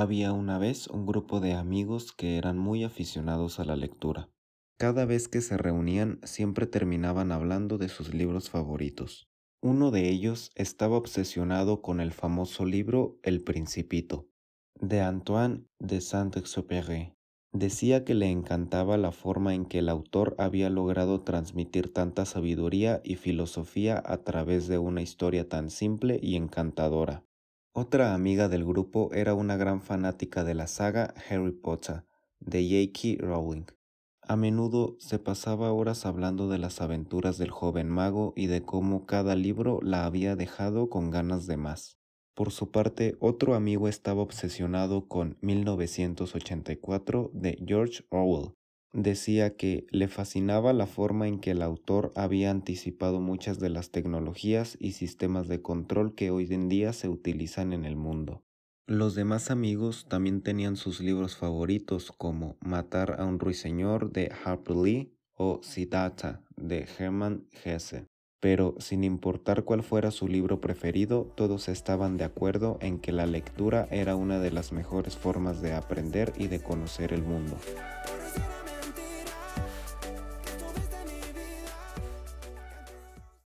Había una vez un grupo de amigos que eran muy aficionados a la lectura. Cada vez que se reunían siempre terminaban hablando de sus libros favoritos. Uno de ellos estaba obsesionado con el famoso libro El Principito, de Antoine de Saint-Exupéry. Decía que le encantaba la forma en que el autor había logrado transmitir tanta sabiduría y filosofía a través de una historia tan simple y encantadora. Otra amiga del grupo era una gran fanática de la saga Harry Potter, de J.K. Rowling. A menudo se pasaba horas hablando de las aventuras del joven mago y de cómo cada libro la había dejado con ganas de más. Por su parte, otro amigo estaba obsesionado con 1984 de George Orwell. Decía que le fascinaba la forma en que el autor había anticipado muchas de las tecnologías y sistemas de control que hoy en día se utilizan en el mundo. Los demás amigos también tenían sus libros favoritos como Matar a un ruiseñor de Harper Lee o Siddhartha de Hermann Hesse. Pero sin importar cuál fuera su libro preferido, todos estaban de acuerdo en que la lectura era una de las mejores formas de aprender y de conocer el mundo.